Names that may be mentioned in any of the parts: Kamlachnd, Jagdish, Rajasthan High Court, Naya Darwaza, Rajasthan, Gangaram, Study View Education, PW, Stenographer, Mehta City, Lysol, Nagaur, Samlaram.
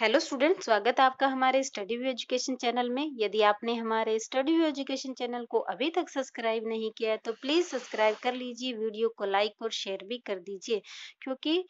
Hello students, स्वागत है आपका हमारे स्टडी व्यू एजुकेशन चैनल में। यदि आपने हमारे स्टडी व्यू एजुकेशन चैनल को अभी तक सब्सक्राइब नहीं किया है तो प्लीज़ सब्सक्राइब कर लीजिए, वीडियो को लाइक और शेयर भी कर दीजिए, क्योंकि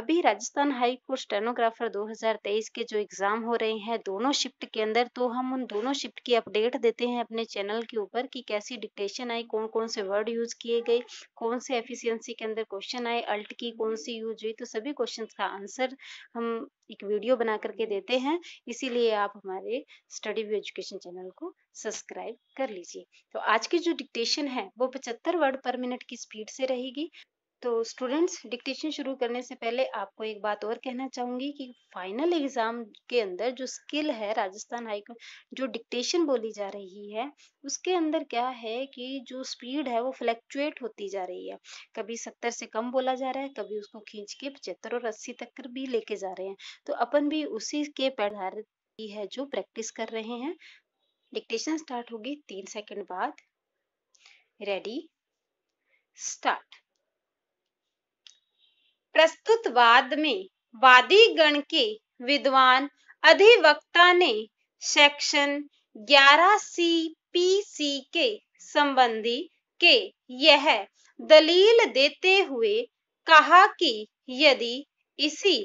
अभी राजस्थान हाई कोर्ट स्टेनोग्राफर 2023 के जो एग्ज़ाम हो रहे हैं दोनों शिफ्ट के अंदर, तो हम उन दोनों शिफ्ट की अपडेट देते हैं अपने चैनल के ऊपर कि कैसी डिक्टेशन आई, कौन कौन से वर्ड यूज़ किए गए, कौन से एफिशिएंसी के अंदर क्वेश्चन आए, अल्ट की कौन सी यूज हुई, तो सभी क्वेश्चन का आंसर हम एक वीडियो बना करके देते हैं। इसीलिए आप हमारे स्टडी व्यू एजुकेशन चैनल को सब्सक्राइब कर लीजिए। तो आज की जो डिक्टेशन है वो 75 वर्ड पर मिनट की स्पीड से रहेगी। तो स्टूडेंट्स, डिक्टेशन शुरू करने से पहले आपको एक बात और कहना चाहूँगी कि फाइनल एग्ज़ाम के अंदर जो स्किल है राजस्थान हाईकोर्ट जो डिक्टेशन बोली जा रही है उसके अंदर क्या है कि जो स्पीड है वो फ्लैक्चुएट होती जा रही है। कभी 70 से कम बोला जा रहा है, कभी उसको खींच के 75 और 80 तक भी लेके जा रहे हैं। तो अपन भी उसी के आधार की है जो प्रैक्टिस कर रहे हैं। डिक्टेशन स्टार्ट होगी 3 सेकेंड बाद। Ready, start. प्रस्तुत वाद में वादी गण के विद्वान अधिवक्ता ने सेक्शन 11C PC के संबंधी के यह दलील देते हुए कहा कि यदि इसी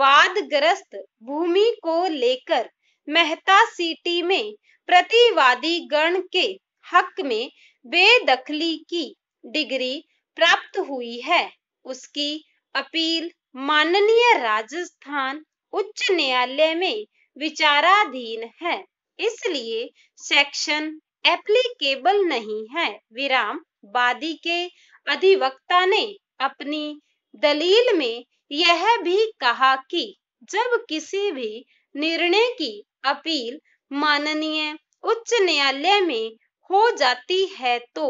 वादग्रस्त भूमि को लेकर मेहता सिटी में प्रतिवादी गण के हक में बेदखली की डिग्री प्राप्त हुई है, उसकी अपील माननीय राजस्थान उच्च न्यायालय में विचाराधीन है, इसलिए सेक्शन एप्लीकेबल नहीं है। विराम, वादी के अधिवक्ता ने अपनी दलील में यह भी कहा कि जब किसी भी निर्णय की अपील माननीय उच्च न्यायालय में हो जाती है तो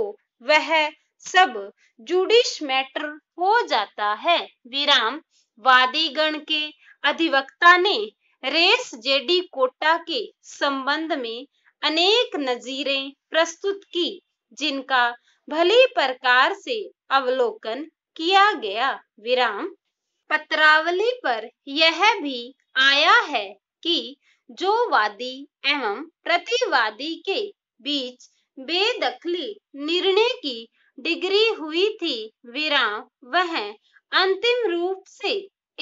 वह सब जुडिश मैटर हो जाता है। विराम, वादीगण के अधिवक्ता ने रेस जेडी कोटा के संबंध में अनेक नजीरें प्रस्तुत की जिनका भली प्रकार से अवलोकन किया गया। विराम, पत्रावली पर यह भी आया है कि जो वादी एवं प्रतिवादी के बीच बेदखली निर्णय की डिग्री हुई थी, विराम, वह अंतिम रूप से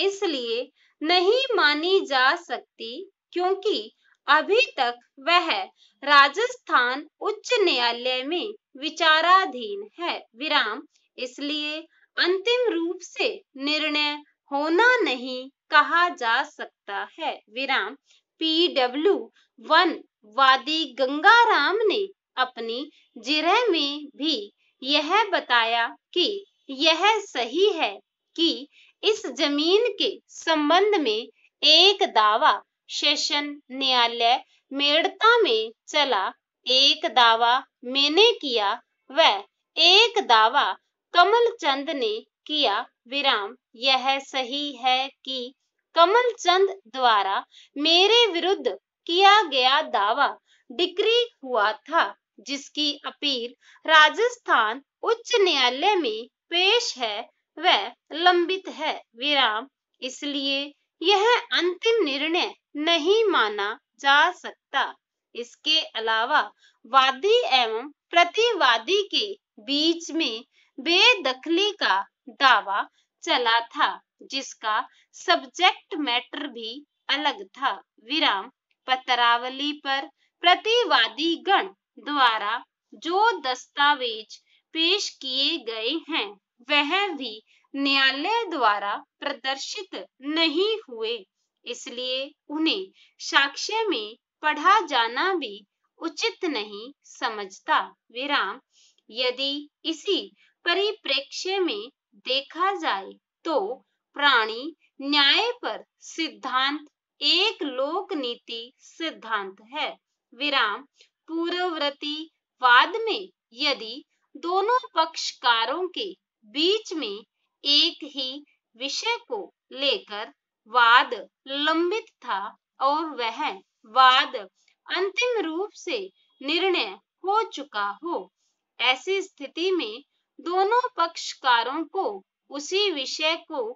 इसलिए नहीं मानी जा सकती क्योंकि अभी तक वह राजस्थान उच्च न्यायालय में विचाराधीन है। विराम, इसलिए अंतिम रूप से निर्णय होना नहीं कहा जा सकता है। विराम, PW 1 वादी गंगाराम ने अपनी जिरह में भी यह बताया कि यह सही है कि इस जमीन के संबंध में एक दावा सेशन न्यायालय मेड़ता में चला, एक दावा मैंने किया व एक दावा कमलचंद ने किया। विराम, यह सही है कि कमलचंद द्वारा मेरे विरुद्ध किया गया दावा डिक्री हुआ था जिसकी अपील राजस्थान उच्च न्यायालय में पेश है, वह लंबित है। विराम, इसलिए यह अंतिम निर्णय नहीं माना जा सकता। इसके अलावा वादी एवं प्रतिवादी के बीच में बेदखली का दावा चला था जिसका सब्जेक्ट मैटर भी अलग था। विराम, पत्रावली पर प्रतिवादी गण द्वारा जो दस्तावेज पेश किए गए हैं वह भी न्यायालय द्वारा प्रदर्शित नहीं हुए, इसलिए उन्हें साक्ष्य में पढ़ा जाना भी उचित नहीं समझता। विराम, यदि इसी परिप्रेक्ष्य में देखा जाए तो प्राणी न्याय पर सिद्धांत एक लोक नीति सिद्धांत है। विराम, पूर्ववर्ती वाद में यदि दोनों पक्षकारों के बीच में एक ही विषय को लेकर वाद लंबित था और वह वाद अंतिम रूप से निर्णय हो चुका हो, ऐसी स्थिति में दोनों पक्षकारों को उसी विषय को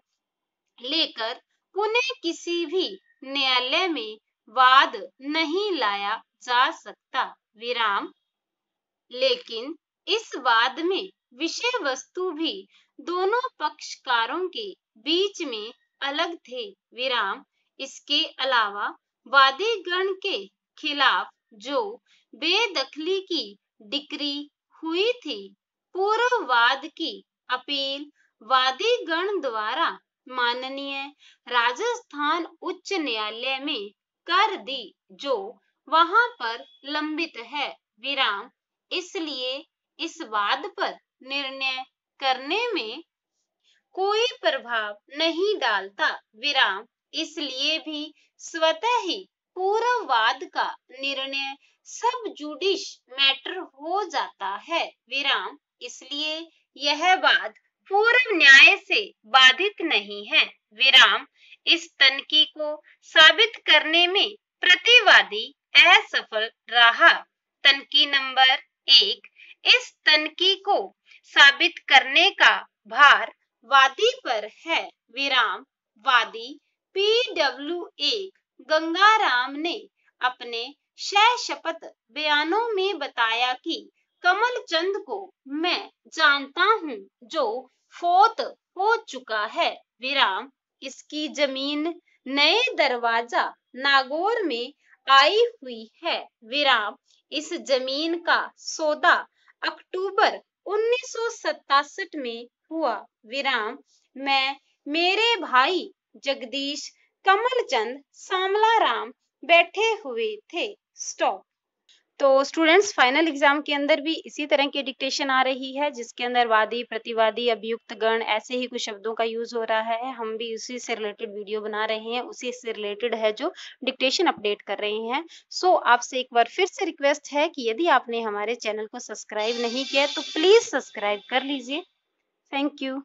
लेकर पुनः किसी भी न्यायालय में वाद नहीं लाया जा सकता विराम, लेकिन इस वाद में विषय वस्तु भी दोनों पक्षकारों के बीच में अलग थे विराम। इसके अलावा वादीगण के खिलाफ जो बेदखली की डिक्री हुई थी, पूर्व वाद की अपील वादीगण द्वारा माननीय राजस्थान उच्च न्यायालय में कर दी, जो वहां पर लंबित है विराम। इसलिए इस वाद पर निर्णय करने में कोई प्रभाव नहीं डालता विराम। इसलिए भी स्वतः ही पूर्व वाद का निर्णय सब जुडिश मैटर हो जाता है विराम। इसलिए यह वाद पूर्व न्याय से बाधित नहीं है विराम। इस तनकी को साबित करने में प्रतिवादी असफल रहा। तनकी नंबर 1, इस तनकी को साबित करने का भार वादी पर है विराम। वादी PW1 गंगाराम ने अपने शपथ बयानों में बताया कि कमलचंद को मैं जानता हूं, जो फोत हो चुका है विराम। इसकी जमीन नए दरवाजा नागौर में आई हुई है विराम। इस जमीन का सौदा अक्टूबर 1967 में हुआ विराम। मैं, मेरे भाई जगदीश, कमलचंद, सामलाराम बैठे हुए थे। स्टॉप। तो स्टूडेंट्स, फाइनल एग्जाम के अंदर भी इसी तरह की डिक्टेशन आ रही है, जिसके अंदर वादी, प्रतिवादी, अभियुक्त गण, ऐसे ही कुछ शब्दों का यूज हो रहा है। हम भी उसी से रिलेटेड वीडियो बना रहे हैं, उसी से रिलेटेड है जो डिक्टेशन अपडेट कर रहे हैं। सो आपसे एक बार फिर से रिक्वेस्ट है कि यदि आपने हमारे चैनल को सब्सक्राइब नहीं किया तो प्लीज सब्सक्राइब कर लीजिए। Thank you.